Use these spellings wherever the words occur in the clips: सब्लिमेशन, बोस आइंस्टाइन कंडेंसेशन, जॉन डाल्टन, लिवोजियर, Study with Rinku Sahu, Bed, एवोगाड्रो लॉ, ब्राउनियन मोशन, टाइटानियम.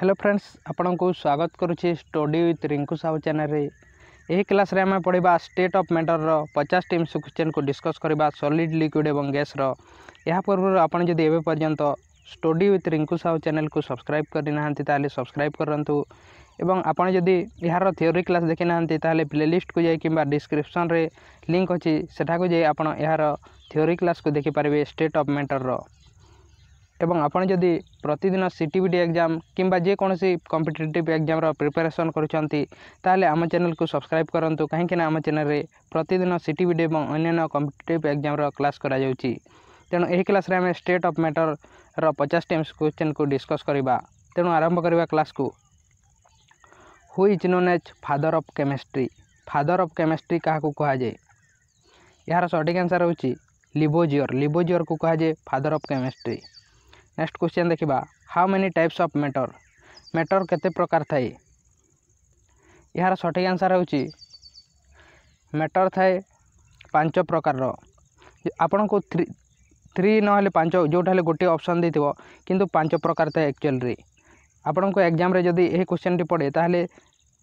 Hello friends, आपण को स्वागत करुच्छे study with Rinku Sahu channel. यही क्लास रे आम पढ़ा state of matter 50 MC question को डिस्कस करवा सॉलिड लिक्विड और गैस। यहाँ पूर्व आपड़ जब एवं पर्यंत study with Rinku Sahu channel को सब्सक्राइब करना ताले सब्सक्राइब करूँ। आपड़ जदि यार थ्योरी क्लास देखी ना ताले प्लेलिस्ट को जा डिस्क्रिप्शन रे लिंक अच्छी सेठा को जा आप यार थ्योरी क्लास को देखिपारे स्टेट ऑफ मैटर। एवं आपण जदि प्रतिदिन सीटीबीटी एग्जाम किंबा जेकोसी कॉम्पिटेटिव एग्जाम रो प्रिपरेशन करुँचे ताले आम चैनल को सब्सक्राइब करूँ, कहीं आम चैनल प्रतिदिन सीटीबीटी और अन्य कॉम्पिटेटिव एग्जाम रो क्लास कराऊँगी। तेणु यही क्लास आम स्टेट ऑफ मैटर रो 50 एमसी क्वेश्चन को डिस्कस करवा। तेणु आरंभ करवा क्लास को। Who is known as father of chemistry? Father of chemistry क्या कहुए? यार सटीक आंसर होची लिवोजियर। लिवोजियर को कहुए father of chemistry. Next question देखा। How many types of matter? Matter केते प्रकार थाए? यार सठिक आंसर होची मैटर थाए 5 प्रकार। आपण को थ्री ना पांच जोटा गोटे ऑप्शन दे किंतु 5 प्रकार थाए एक्चुअल रे। आपण को एग्जाम रे जदी एही क्वेश्चन टी पड़े ताहले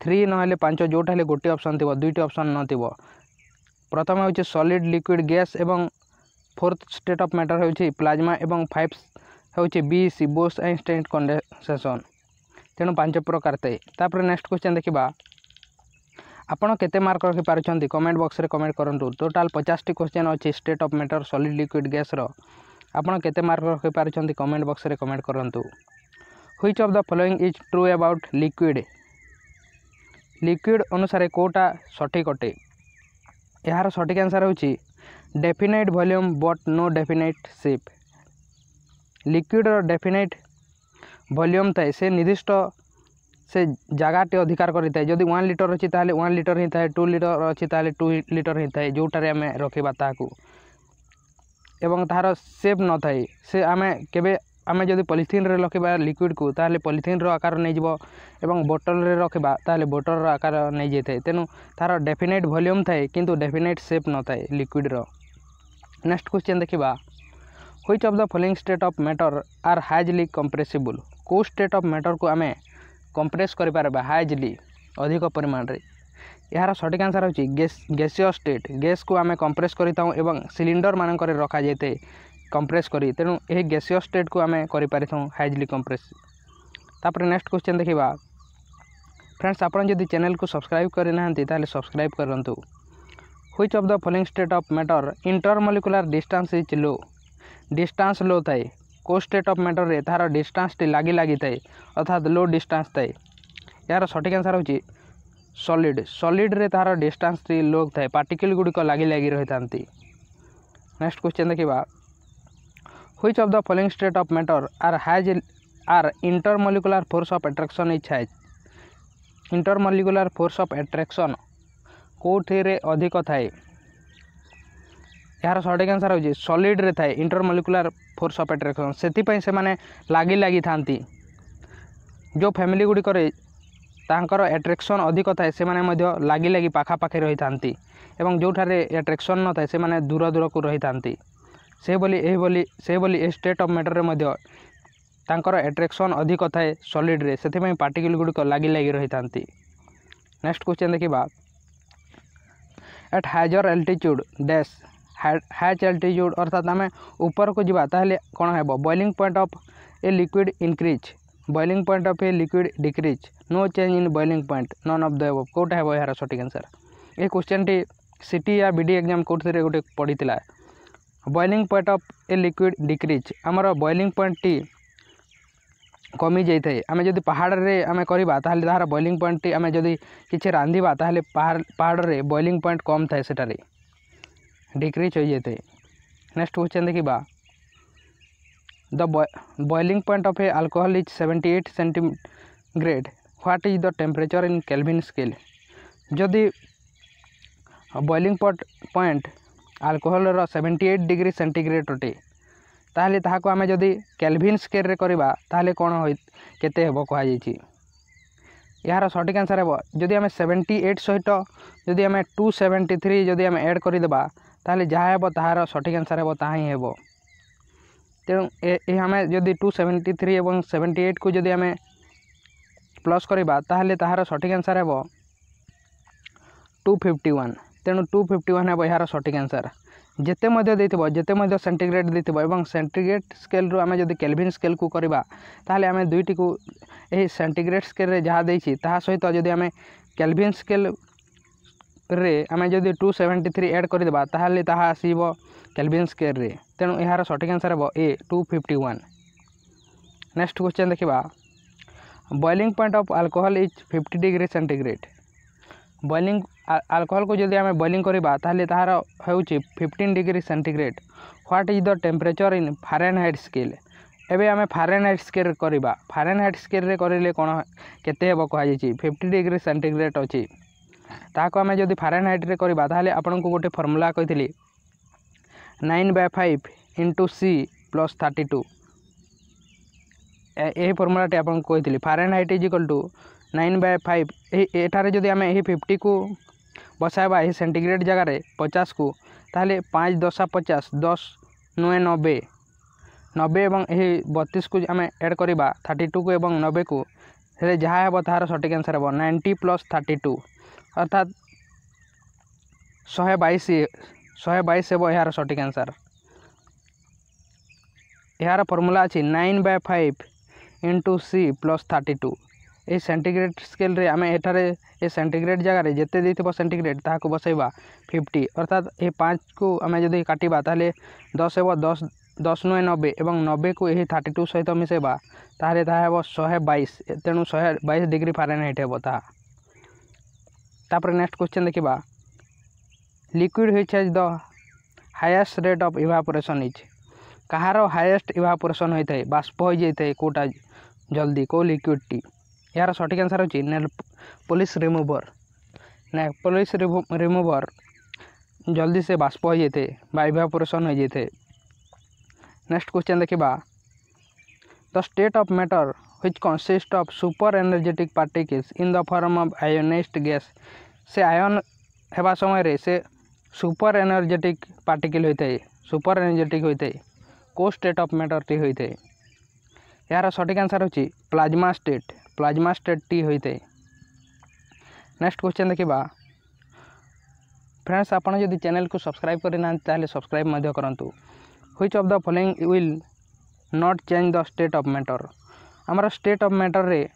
3 ना पांच जोटा गोटे ऑप्शन थी दुईट ऑप्शन न। प्रथम होची सॉलिड लिक्विड गैस एवं फोर्थ स्टेट ऑफ मैटर होची प्लाज्मा एवं 5 होची बीसी बोस आइंस्टाइन कंडेंसेशन। तेणु 5 प्रकार थाए। तापर नेक्स्ट क्वेश्चन देखा। आपड़ केते मार्क रखिपार्टी कमेंट बॉक्स रे कमेंट करूँ। टोटाल 50 क्वेश्चन अच्छी state of matter solid liquid gas. आपड़ केते मार्क रखिपार्टी कमेंट बॉक्स रे कमेंट करूँ। Which of the following is true about liquid? Liquid अनुसार कोटा सठिक अटे? यार सठिक आंसर होची definite volume but no definite shape. Liquid रो डेफिनेट वॉल्यूम थाए से निर्दिष्ट से जगाटे अधिकार करें। जदि 1 लिटर अच्छी 1 लिटर ही थाए, 2 लिटर अच्छी 2 लिटर ही थाए, जोटारे आम रखा ताकू एवं तार सेप न थाए से आम जब पॉलीथिन रे रखा लिक्विड को ताले पॉलीथिन रो आकार नहीं जीवो एवं बोतल रे रखा ताले बोतल रो आकार नहीं जाई थाए। तेनु तार डेफिनेट वॉल्यूम थाए किंतु डेफिनेट शेप न थाए लिक्विड रो। नेक्स्ट क्वेश्चन देखा। Which of the following state of matter are highly compressible? को स्टेट ऑफ मैटर को आमे कंप्रेस कर पारबा हाइजली अधिक परिमाण रे? यार सटीक आंसर होची गैसीय स्टेट। गैस को आमे कंप्रेस करिताउ एवं सिलिंडर मानक रे रखा जायते कंप्रेस करी। तेनु एही गैसीय स्टेट को आमे करि पारिथौ हाइजली कंप्रेस। तापर नेक्स्ट क्वेश्चन देखिबा। फ्रेंड्स, आपण जदि चैनल को सब्सक्राइब करि नाहंती ताले सब्सक्राइब करंतु। Which of the following state of matter intermolecular distance is low? Distance low थाए। को स्टेट ऑफ मैटर रे तार डिस्टेंस टी लागी लागी थाए अर्थात लो डिस्टेंस थाए। यार सटीक आंसर होची सॉलिड। सॉलिड रे तार डिस्टेंस टी लो थाए, पार्टिकल गुड़िक लागी लागी रही था। नेक्स्ट क्वेश्चन देखा। Which of the following state of matter are intermolecular force of attraction is high? Intermolecular force of attraction कोठी रे अधिक थाए? यार सटीक आंसर होची सॉलिड रे थाए इंटरमोलिकुलर फोर्स ऑफ अट्रैक्शन। सेतिपई से माने लागी लागी थांती। जो फैमिली गुडी करे तांकर अट्रैक्शन अधिक थाए से माने मध्य लागी लागी पाखा पाखे रही थांती एवं जो थारे अट्रैक्शन न थाए से माने दूर दूर को रही थांती। से बोली ए स्टेट ऑफ मैटर रे मध्य तांकर अट्रैक्शन अधिक थाए सॉलिड रे, सेतिपई पार्टिकल गुडी लागी लागी रही थांती। नेक्स्ट क्वेश्चन देखिबा। At higher altitude dash high altitude अर्थात आम ऊपर को जीवा ताहले कौन है? Boiling point of a liquid increase, boiling point of a liquid decrease, no change in boiling point, none of the above कोटा है? यार सटीक आंसर। ये क्वेश्चन टी सीटी या बीडी एग्जाम कोटे गोटे पड़ी था। Boiling point of a liquid decrease आमर बॉइलिंग पॉइंट टी कमी जाए। आम जब पहाड़ रे आम करवा ताहले तार बॉइलिंग पॉइंट टी आम जब किसी रांधिबा ताहले पहाड़ रे बॉइलिंग पॉइंट कम थाए सेटारे डिक्रीज हो जाते। नेक्स्ट क्वेश्चन देखा। The boiling point of a alcohol is 78 centigrade, what is the temperature in Kelvin scale? जदि बॉइलिंग पॉइंट अल्कोहल रो 78 डिग्री सेंटीग्रेड अटे ताहले ताहाको आमे जदि केल्विन स्केल रे करबा ताहले कोन होय केते हेबो कहा जायछि? यार सटीक आंसर हेबो जदि आमे 78 सहित जदि आमे 273 जदि आमे ऐड करि देबा ताले जहाँ हे तार सठिक आंसर हे ता ही हे। तेणु आम जदि 273 एवं 78 को जदि आम प्लस करवा ताहले ताहार सठिक आंसर हे 251। तेणु 251 हे यार सठिक आंसर। जेते सेंटीग्रेड देव सेंटीग्रेड स्केल रु आम जब केल्विन स्केल को करवा ताहले आम दुईटी को सेंटीग्रेड स्केल जहाँ देसी ता सहित जदि आम केल्विन स्केल रे आम जब 273 एड करदे ताहले ताहा आसीबो केल्विन स्केल रे। तेणु यार सठिक आंसर हे ए 251। नेक्स्ट क्वेश्चन देखा। Boiling point of alcohol is 50 degree centigrade. Boiling alcohol को जब आम बॉइलिंग करवा ताहले ताहार होउछि 15 degree centigrade. What is the temperature in Fahrenheit scale. एबे आम फारेनहाइट स्केल करवा फारेनहाइट स्केल रे करेले कोन केते हेबो कहा जायछि 50 डिग्री सेंटीग्रेड अछि। ताको आम जब फारेनहाइट रे करवा ताहले आपनकु गोटे फॉर्मूला कहितली 9/5 इंटू सी प्लस 32। यही फर्मुलाटे आपको कही फारेनहाइट इज इक्वल टू 9/5। एठारे जदि आम 50 को बसाइबा सेंटीग्रेड जगार 50 को ताहले 5 × 10 = 50 10 × 9 = 90 एवं 32 को आम एड करवा 32 को एवं 90 को जहाँ हे तार सठिक आंसर हे 90 + 32 अर्थात 122 हे यार सठिक आंसर। यार फर्मुला अच्छी 9/5 इंटू सी प्लस 32। ये सेंटीग्रेड स्केल रे आम एठारे सेंटीग्रेड जगार जिते देव सेंटीग्रेड ताकू बसइबा 50 अर्थात ये 5 को आम जब काटा ताहले 10 हे 10 × 9 = 90 एवं 90 को यही 32 सहित मिसेबा ताहले ताहा 122। तेणु 122 डिग्री फारेनहाइट हे तापर। नेक्स्ट क्वेश्चन देखा। Liquid which has the highest rate of evaporation is. कहारो हाईएस्ट इवापोरेशन होता है बाष्प हो जाए कोटा जल्दी को लिक्विड टी। यार सठिक आंसर होची नेलपॉलिश रिमूवर। नेलपॉलिश रिमूवर जल्दी से बाष्प हो जाए इवापोरेशन हो जाए। नेक्स्ट क्वेश्चन देखा। The state of matter which consist of super energetic particles in the form of ionized gas. से आयन होगा समय से सुपर एनर्जेटिक पार्टिकल होता है सुपर एनर्जेटिक होता है को स्टेट ऑफ मैटर टी होता है। यार सठिक आंसर होची प्लाज्मा स्टेट। प्लाज्मा स्टेट टी होता है। नेक्स्ट क्वेश्चन देखा। फ्रेंड्स आपड़ जब चैनल को सब्सक्राइब करना ताहले सब्सक्राइब करूँ। Which of the following will not change the state of matter. आमर स्टेट ऑफ मैटर रे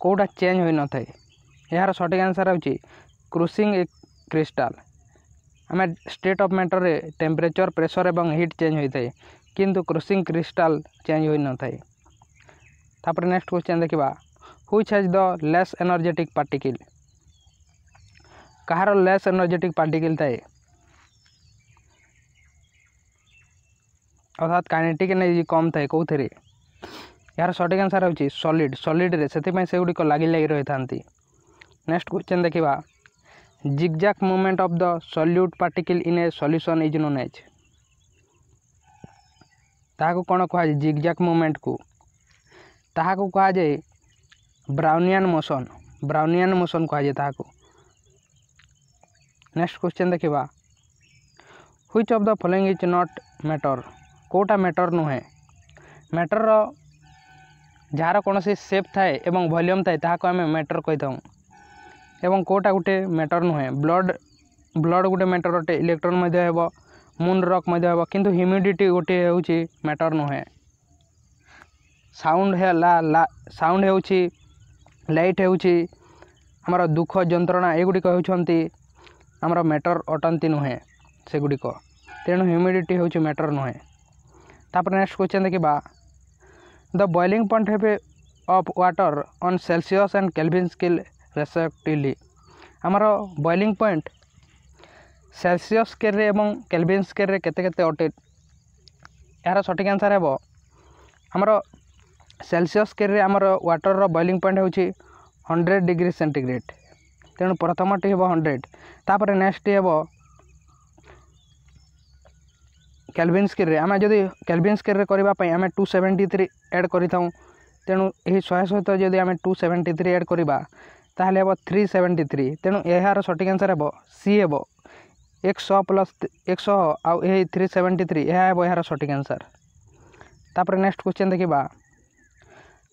कोड़ा चेंज हो न थाए। यार सठिक आंसर होची क्रूसिंग क्रिस्टल। आम स्टेट ऑफ मैटर रे टेम्परेचर प्रेशर एवं हीट चेंज होता है किंतु क्रूसिंग क्रिस्टल चेंज हो न थाए। तापर नेक्स्ट क्वेश्चन देखा। Which has the less energetic particle. कहार लेस एनर्जेटिक पार्टिकल थाए अर्थात काइनेटिक एनर्जी कम थाए कौ थे। यार सठिक आंसर होची सॉलिड। सॉलिड रे से गुड़िक लगी लगी रही था। नेक्स्ट क्वेश्चन देखा। zigzag movement of the solute particle in a solution is known as। ताहाको कौन कहुए zigzag movement को ताहाको कहा जाए ब्राउनियन मोशन। ब्राउनियन मोशन कहा जाए ताहाको। नेक्स्ट क्वेश्चन देखा। Which of the following is not matter. कोटा मैटर नुहे। मैटर जार कौन से शेप थाए एवं वॉल्यूम थाए ताहाको आमे मैटर कही थाउ एवं कोटा गोटे मैटर नुहे। ब्लड ब्लड गोटे मैटर अटे इलेक्ट्रोन हे मून रॉक हे किंतु ह्यूमिडिटी गोटे हूँ मैटर नुहे। साउंड है ला ला साउंड हो लाइट होमर दुख जंत्रणा एगुड़िक होमर मैटर अटंती नुहे सेगुड़िक। तेणु ह्यूमिडिटी हूँ मैटर नुहे। तापर नेक्स्ट क्वेश्चन देखा। द बॉइलिंग पॉइंट हे of water on Celsius and Kelvin scale respectively. आमर बॉइलिंग पॉइंट सेल्सियस स्केल एवं केल्विन स्केल रे केते अटे। यार सठिक आंसर हे आमर सेल्सियस स्केल रे आमर वाटर रो बॉइलिंग पॉइंट होची 100 डिग्री सेंटीग्रेड। तेणु प्रथम टी हे 100 तापर नेक्स्ट हे केल्विन स्केल रे। आम जदि केल्विन स्केल रे करबा पई आम 273 एड करि थाउ। तेणु एही 100 सहित जदि आम 273 एड करबा ताहले हे 373। तेणु यार सठिक आंसर हे सी हे 100 + 100 आउ 373 यह हे यार सठिक आंसर। तापर नेक्स्ट क्वेश्चन देखा।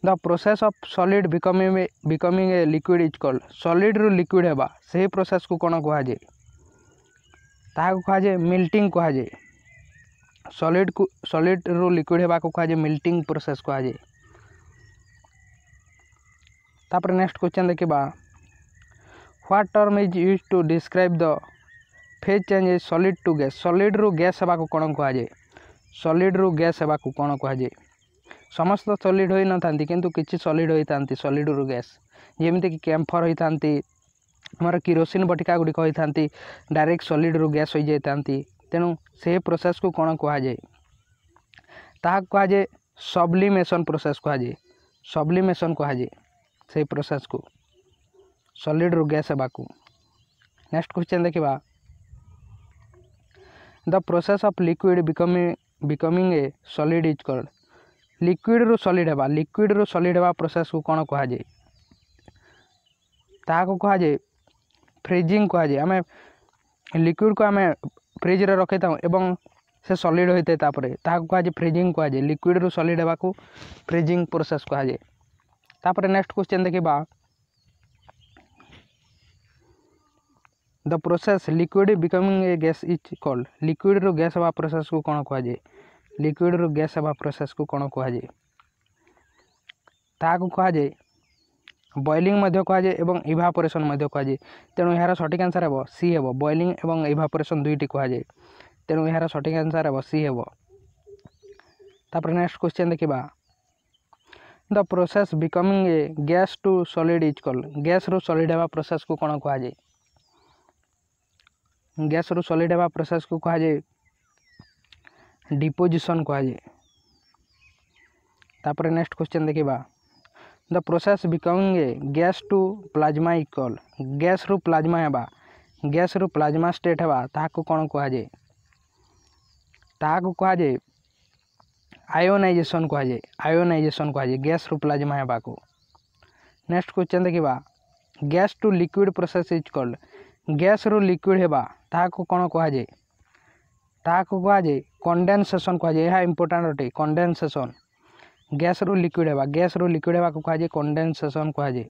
The process of solid becoming a liquid is called solid रु लिक्विड हेबा से प्रोसेस को कोन कहा जाय ताहा कहा जाय मेल्टिंग कहा जाय सॉलिड रु लिक्विड हेबा को कहा जाय मेल्टिंग प्रोसेस कहा जाय। तापर नेक्स्ट क्वेश्चन देखबा what term is use to describe the phase change is solid to gas solid रु गैस हेबा को कोन कहा जाय सॉलिड रु गैस हेबा को कोन कहा जाय समस्त सॉलिड होई न थांती किंतु किछि सॉलिड होई थांती सॉलिड रु गैस जेमिति कि कैम्फर होई थांती हमर किरोसिन बटिका गुडी होई थांती डायरेक्ट सॉलिड रु गैस होई जाय थांती तेनु से प्रोसेस को कोन कहा जाय ताहा कहा जाय सब्लिमेशन प्रोसेस कहा जाय सब्लिमेशन कहा जाय से प्रोसेस को सॉलिड रु गैस हेबाकू। नेक्स्ट क्वेश्चन देखबा the process of liquid becoming a solid is called liquid रु सॉलिड हेबा प्रोसेस को कोन कहा जाय ता को कहा जाय फ्रीजिंग कहा जाय हमें लिक्विड को हमें फ्रिज रे रखै ताऊ एवं से सॉलिड होइते तापरे ता को कहा जाय फ्रीजिंग कहा जाय लिक्विड रु सॉलिड हेबा को फ्रीजिंग प्रोसेस कहा जाय। तापरे नेक्स्ट क्वेश्चन देखबा the process liquid becoming a gas is called liquid रु गैस हेबा प्रोसेस को कोन कहा जाय लिक्विड रु गैस हेबा प्रोसेस को कोन कहा जाय ताकू कहा जाय बॉइलिंग मध्य कहा जाय एवं इवापोरेशन मध्य कहा जाय तेनु यार सटीक आंसर हेबो सी हेबो बॉइलिंग एवं इवापोरेशन दुईटी कहा जाय तेनु यार सटीक आंसर हेबो सी हेबो। तापर नेक्स्ट क्वेश्चन देखबा the process becoming a gas to solid is called gas रु सॉलिड हेबा प्रोसेस को कोन कहा जाय गैस रु सॉलिड हेबा प्रोसेस को कहा जाय डिपोजिशन कहा जाय। तापर नेक्स्ट क्वेश्चन देखबा the process becoming a gas to plasma is called gas रु प्लाज्मा स्टेट हेबा ताहाको कोन कहा जाय ताहाको कहा जाय आयोनाइजेशन कहा जाय गैस रु प्लाज्मा हेबा को। नेक्स्ट क्वेश्चन देखबा gas to liquid process is called gas रु लिक्विड हेबा ताहाको कोन कहा जाय ताहाको कहा जाय कंडेंसेशन कहा जाय यह इंपोर्टेंट अटे कंडेंसेशन गैस रु लिक्विड हेबा को कहा जाय कंडेंसेशन कहा जाय।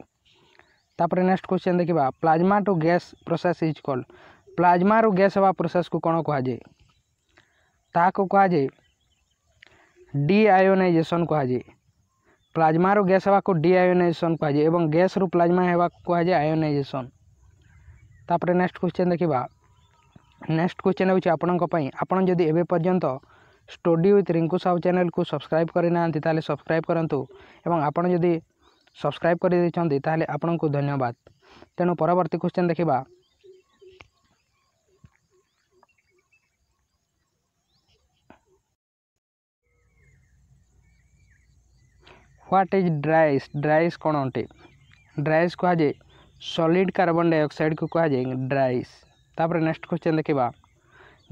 तापर नेक्स्ट क्वेश्चन देखबा plasma to gas process is called plasma रु गैस हेबा प्रोसेस को कोन कहा जाय ताहाको कहा जाय डीआयोनाइजेशन कहा जाय प्लाज्मा रु गैस हेबा को डीआयोनाइजेशन कहा जाय एवं गैस रु प्लाज्मा हेबा को कहा जाय आयोनाइजेशन। तापर नेक्स्ट क्वेश्चन देखबा नेक्स्ट क्वेश्चन होची आपनको पई आपण जदी एबे पर्यंत study with Rinku Sahu channel को सब्सक्राइब करिनांती ताले सब्सक्राइब करंतु एवं आपण जदी सब्सक्राइब करि देचंती ताले आपनको धन्यवाद। तेनु परवर्ती क्वेश्चन देखबा व्हाट इज ड्राई आइस कोन अटे ड्राई आइस कहा जाय सॉलिड कार्बन डाइऑक्साइड को कहा जाय ड्राई आइस। तापर नेक्स्ट क्वेश्चन देखबा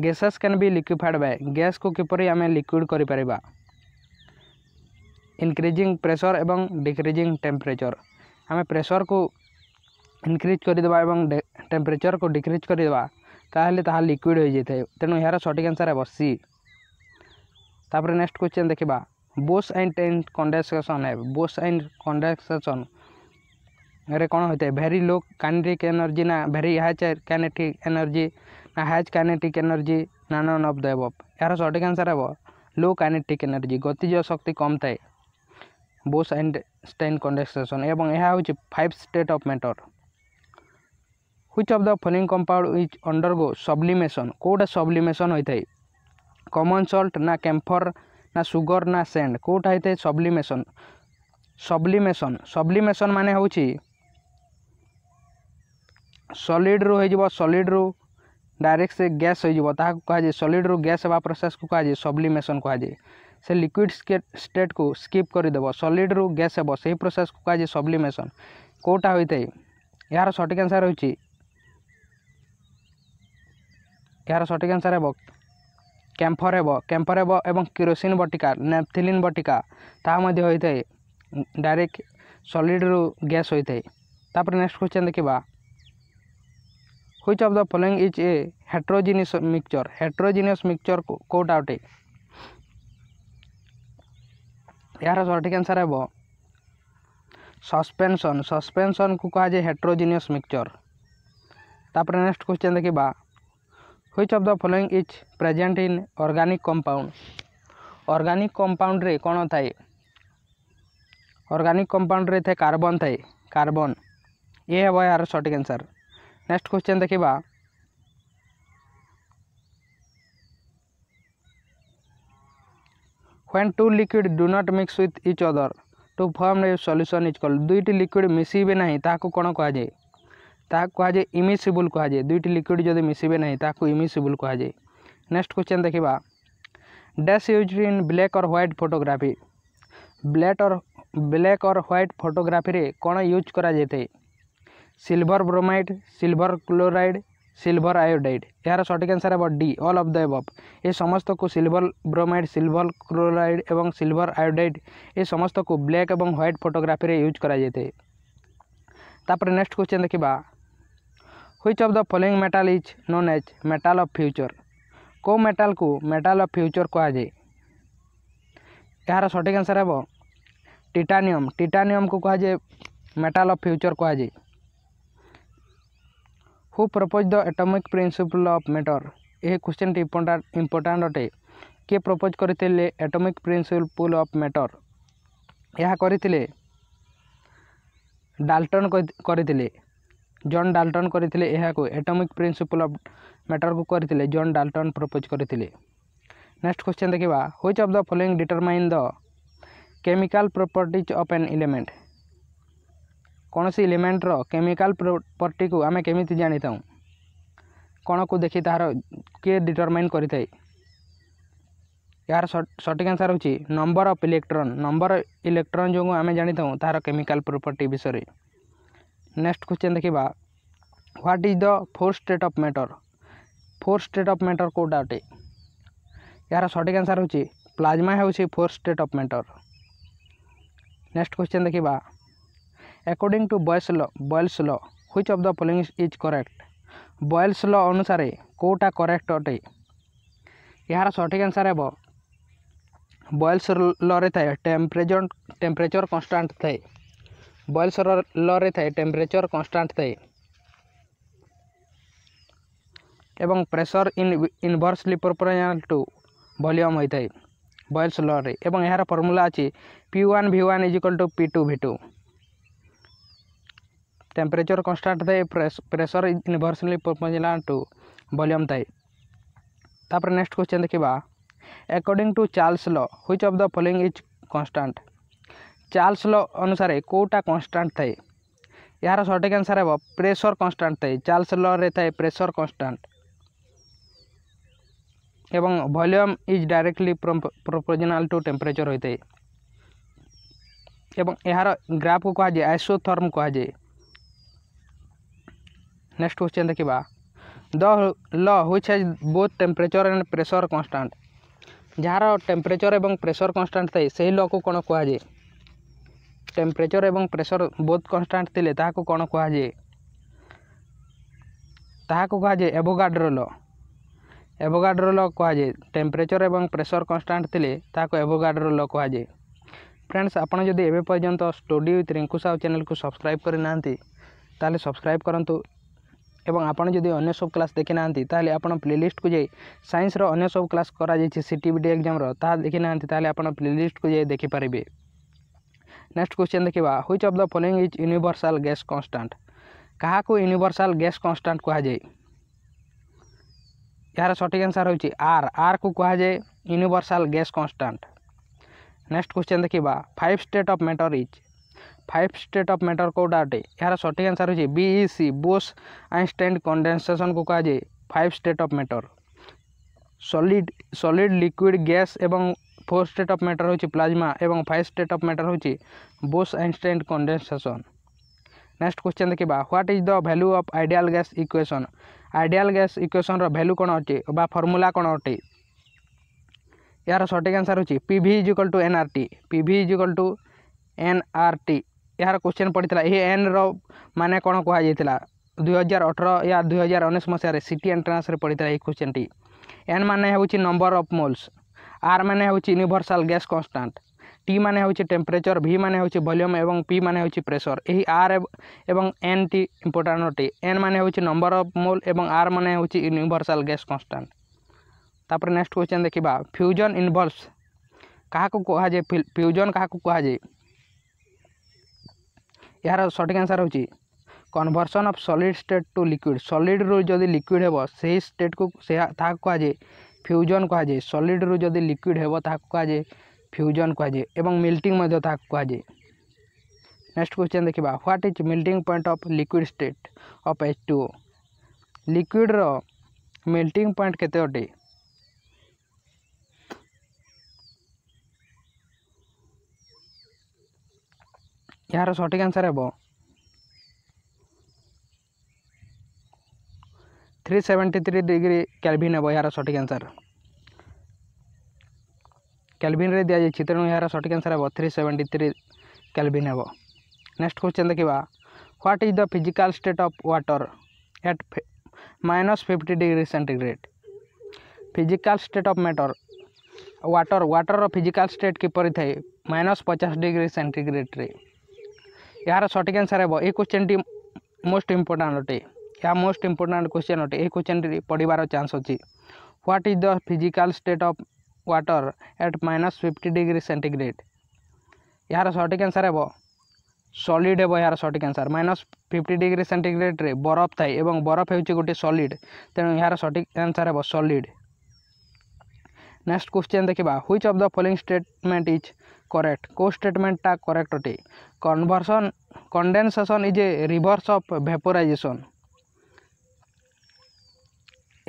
gases can be liquefied by gas को किपरि आमे लिक्विड करि परबा इंक्रीजिंग प्रेशर एवं डिक्रीजिंग टेम्परेचर आमे प्रेशर को इंक्रीज करि देबा एवं टेम्परेचर को डिक्रीज करि देबा ताहले ताहा लिक्विड होई जइथे तेनु यार सटीक आंसर है सी। तापर नेक्स्ट क्वेश्चन देखबा बोस एंड कंडेंसेशन है बोस एंड कंडेंसेशन अरे कौन होते है वेरी लो काइनेटिक एनर्जी ना वेरी हाई काइनेटिक एनर्जी ना हाई काइनेटिक एनर्जी ना नन ऑफ द अबव यार सटीक आंसर है लो काइनेटिक एनर्जी गतिज शक्ति कम थाए बोस एंड स्टेन कंडेंसेशन एवं यह होची 5 state of matter. Which of the following compound is undergo सब्लिमेशन कोटा सब्लिमेशन होई थाए कॉमन सॉल्ट ना कैम्फर ना सुगर ना सैंड कोटा होई थाए सब्लिमेशन सब्लिमेशन माने होची सॉलिड रु हो सॉलिड रु डायरेक्ट से गैस हो कहा जाय सॉलिड रु गैस हेबा प्रोसेस को कहा जाय सब्लिमेशन कहा जाय से लिक्विड स्टेट को स्किप कर देबो सॉलिड रु गैस हेबो सही प्रोसेस को कहा जाय सब्लिमेशन कोटा होई थाए यार सटीक आंसर होची यार सटीक आंसर हेबो कैम्फर हेबो एवं किरोसिन बटिका नेपथिलीन बटिका ता मध्ये होई थाए डायरेक्ट सॉलिड रु गैस होई थाए। तापर नेक्स्ट क्वेश्चन देखबा which of the following is a heterogeneous mixture कोटा अटे यार सटीक आंसर हेब सस्पेंशन सस्पेंशन को कहा जाए हेट्रोजिनियस मिक्सचर। तापर नेक्स्ट क्वेश्चन देखा which of the following is present in organic compound रे कौन थाए ऑर्गेनिक कंपाउंड रे थाए कार्बन ये हे यार सटिक आंसर। नेक्स्ट क्वेश्चन देखा when two liquid do not mix with each other to form a solution is called. दुईटी लिक्विड मिसिबे ना ताकू कौन कहुए कहुए इमिसिबल कहुए दुईटी लिक्विड जब मिसिबे ना ताकू इमिसिबल कहुए। नेक्स्ट क्वेश्चन देखा डैश यूज्ड इन ब्लैक और व्हाइट फोटोग्राफी रे कौन यूज करा जाए silver bromide silver chloride silver iodide यार सटिक आंसर हे D all of the above. ये समस्त को सिल्वर ब्रोमाइड सिल्वर क्लोराइड एवं सिल्वर आयोडाइड ये समस्त को ब्लैक एवं व्हाइट फोटोग्राफी रे यूज करा जाए। तापर नेक्स्ट क्वेश्चन देखा which of the following metal is known as metal of future. को मेटाल को मेटाल ऑफ फ्यूचर कहुए यार सटिक आंसर हे टाइटानियम। टाइटानियम को कहुए मेटाल ऑफ फ्यूचर कहुए। Who propose the atomic principle of matter यह क्वेश्चन टी इंपोर्टाट अटे किए प्रपोज करते एटॉमिक प्रिंसिपल ऑफ मैटर यह करते डाल्टन करते जॉन डाल्टन करते एटॉमिक प्रिंसिपल ऑफ मैटर को करते जॉन डाल्टन प्रपोज करते। नेक्स्ट क्वेश्चन देखा which of the following determine the chemical properties of an element कौन सी इलेमेंट रो केमिकल प्रॉपर्टी को आम केमी जानी था कौन को देखी तार किए डिटरमाइन करें यार सटिक आंसर होची number of electron. Number electron जो आम जानी था तार केमिकल प्रॉपर्टी विषय। नेक्स्ट क्वेश्चन देखा what is the fourth state of matter. Fourth state of matter कोटा अटे यार सटिक आंसर होची प्लाज्मा होची fourth state of matter. Next question देखा according to Boyle's law which of the following is correct. Boyle's law अनुसार कोटा correct अटे यार सटिक आंसर हे बॉयल्स लॉ रे थाए टेम्परेचर कांस्टेंट थाए। बॉयल्स लॉ रे थाए टेम्परेचर कांस्टेंट थाए एवं pressure inversely proportional to volume होई थाए बॉयल्स लॉ रे एवं यार फॉर्मूला अछि P1V1 = P2V2 टेम्परेचर कांस्टेंट थाए pressure inversely proportional to volume थाए। तापर नेक्स्ट क्वेश्चन देखा according to Charles law which of the following is constant. Charles law अनुसार कोटा कांस्टेंट थाए यार सटिक आंसर हे प्रेशर कांस्टेंट थाए। चार्ल्स लॉ रे थाए प्रेशर कांस्टेंट एवं volume is directly proportional to temperature होता है एवं यार ग्राफ को कहुए आइसोथर्म कहुए। नेक्स्ट क्वेश्चन देखा the law which has both temperature and pressure constant. जहाँ टेम्परेचर एवं प्रेशर कांस्टेंट थाए से लॉ को कौन कहुए टेम्परेचर एवं प्रेशर बोथ कांस्टेंट थिले ताहाको कौन कहुए ताहाको कहुए एवोगाड्रो लॉ। एवोगाड्रो लॉ कहुए टेम्परेचर एवं प्रेशर कांस्टेंट थिले ताहाको एवोगाड्रो लॉ कहुए। फ्रेंड्स आपण जदि एबे पर्यंत study with Rinku Sahu channel को सब्सक्राइब करि नांती ताले सब्सक्राइब करंतु एवं आपन जदि अन्य सब क्लास देखि नांती ताले आपन प्लेलिस्ट को जाई साइंस रो अन्य सब क्लास करा जाय छी सीटीबीडी एग्जाम रो ता देखि नांती ताले आपन प्लेलिस्ट को जाई देखि परिबे। नेक्स्ट क्वेश्चन देखिबा which of the following is universal gas constant. कहा को यूनिवर्सल गैस कांस्टेंट कहा जाय यार सटिक आंसर होची आर। आर को कहा जाय universal gas constant. Next question देखिबा five state of matter is. Five state of matter कोटा अटे यार सटिक आंसर होची बीईसी बोस आइंस्टाइन कंडेंसेशन को कहुए five state of matter. Solid liquid gas एवं फोर स्टेट ऑफ मैटर होची प्लाज्मा एवं फाइव स्टेट ऑफ मैटर होची बोस आइंस्टाइन कंडेंसेशन। Next question देखा what is the value of ideal gas equation. Ideal gas equation रो value कौन अटे बा formula कौन अटे यार सटिक आंसर होची PV = nRT। PV = nRT यार क्वेश्चन पड़ता ये एन रो माने कौन कहला 2018 या 2019 मसीह सिटी एंट्रांस रे पड़ता ये क्वेश्चन टी। एन माने होची नंबर ऑफ मोल्स आर माने होची यूनिवर्सल गैस कांस्टेंट टी माने होची टेम्परेचर, भी माने होची वॉल्यूम एवं पी माने होची प्रेशर। यही आर एवं एन टी इंपोर्टेंट अटे। एन माने होची नंबर ऑफ मोल एवं आर माने होची यूनिवर्सल गैस कांस्टेंट। तापर नेक्स्ट क्वेश्चन देखिबा फ्यूजन इनवॉल्व्स काहाको कहाजे, फ्यूजन काहाको कहाजे? यार सठिक आंसर होची conversion of solid state to liquid. Solid रु जदि लिक्विड हेबो सेही स्टेट को ताहाको कहाजे फ्यूजन कहाजे। सॉलिड रु जदि लिक्विड हेबो ताहाको कहाजे फ्यूजन कहुए एवं मेल्टिंग मध्ये ताहाको कहुए। नेक्स्ट क्वेश्चन देखिबा what is melting point of liquid state of H2O। Liquid रो मेल्टिंग पॉइंट केते अटे? यार सठिक आंसर हेबो 373 डिग्री केल्विन हेबो। यार सठिक आंसर केल्विन रे दिया जाइए तेणु यार सठिक आंसर हे 373 केल्विन हे। नेक्स्ट क्वेश्चन देखा what is the physical state of water at -50 degree centigrade. Physical state of matter water water physical state किपर थाए -50 डिग्री सेंटीग्रेड रे। यार सठिक आंसर हे। ये क्वेश्चन टी मोस्ट इंपोर्टाट अटे। या मोस्ट इंपोर्टाट क्वेश्चन अटे। ये क्वेश्चन टी पढ़ार चान्स अच्छी what is the physical state of water at -50 degree centigrade. यार सठिक आंसर हे सॉलिड हे। यार सठिक आंसर -50 डिग्री सेंटीग्रेड रे बरफ थाए एवं बरफ होची गोटे सॉलिड तेणु यार सठिक आंसर हे सॉलिड। नेक्स्ट क्वेश्चन देखिबा which of the following statement is correct. को स्टेटमेंटा करेक्ट अटे? Conversion condensation is a reverse of vaporisation.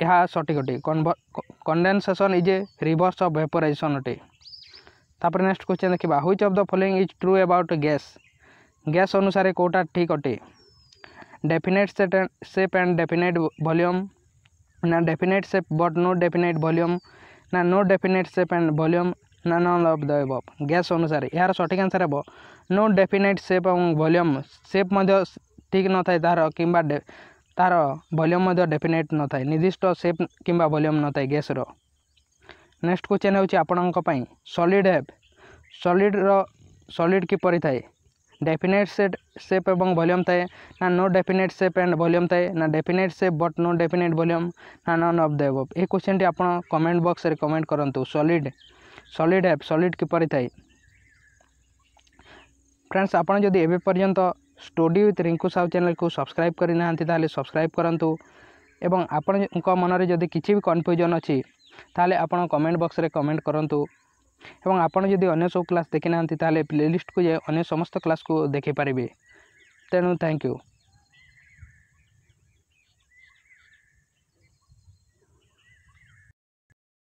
यह सठिक अटे। Condensation is a reverse of vaporisation अटे। तापर नेक्स्ट क्वेश्चन देखा which of the following is true about gas. Gas अनुसार कोटा ठीक अटे? Definite shape and definite volume, ना definite shape but no definite volume, ना no definite shape and volume, ना none of the above. Gas अनुसार यार सठिक आंसर हे नो डेफिनेट शेप और वॉल्यूम। शेप मध्य ठीक न थाए तार किंबा तार वॉल्यूम डेफिनेट न थाए। निर्दिष्ट शेप किंबा वॉल्यूम न थाए गैस रो। नेक्स्ट क्वेश्चन होची आपणक पई सॉलिड हेब। सॉलिड रो सॉलिड किपर थाए? डेफिनेट शेप एवं वॉल्यूम थाए, ना no definite shape and volume थाए, ना definite shape but no definite volume, ना नॉन ऑफ द अबव। ए क्वेश्चन टी आपण कमेंट बॉक्स रे कमेंट करंतु सॉलिड सॉलिड हेब सॉलिड किपर थाए। फ्रेंड्स आपण जदि एबे पर्यंत study with Rinku Sahu channel को सब्सक्राइब करि नाहंती ताले सब्सक्राइब करंतु एवं आपणक मन रे जदि किछि भी कन्फ्यूजन अछि ताले आपण कमेंट बॉक्स रे कमेंट करंतु एवं आपन जदि अन्य सब क्लास देखि नाहंती ताले प्लेलिस्ट को जाय अन्य समस्त क्लास को देखि परिबे। तेनु थैंक यू।